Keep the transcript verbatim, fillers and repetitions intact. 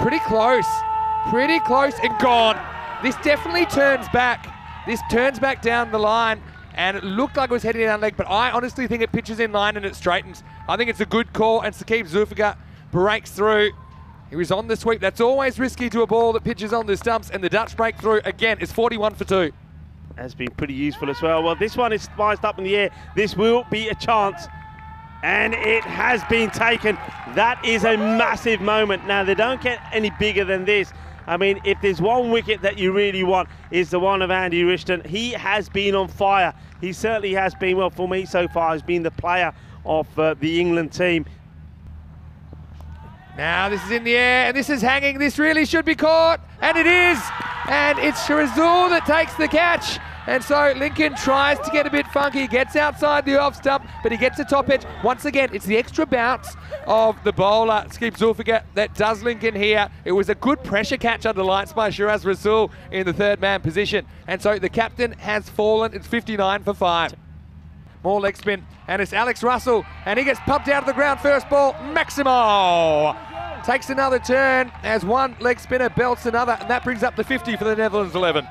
Pretty close. Pretty close and gone. This definitely turns back. This turns back down the line. And it looked like it was heading down leg, but I honestly think it pitches in line and it straightens. I think it's a good call, and Saqib Zulfiqar breaks through. He was on the sweep. That's always risky to a ball that pitches on the stumps, and the Dutch breakthrough again is forty-one for two. Has been pretty useful as well. Well, this one is spiced up in the air. This will be a chance, and it has been taken. That is a massive moment. Now, they don't get any bigger than this. I mean, if there's one wicket that you really want, is the one of Andy Richton. He has been on fire. He certainly has been, well, for me so far, has been the player of uh, the England team. Now this is in the air, and this is hanging. This really should be caught, and it is. And it's Shiraz Rasul that takes the catch. And so Lincoln tries to get a bit funky, gets outside the off stump, but he gets a top edge. Once again, it's the extra bounce of the bowler, Saqib Zulfiqar, that does Lincoln here. It was a good pressure catch under lights by Shiraz Rasul in the third man position. And so the captain has fallen. It's fifty-nine for five. More leg spin, and it's Alex Russell, and he gets pumped out of the ground first ball. Maximo takes another turn as one leg spinner belts another, and that brings up the fifty for the Netherlands eleven.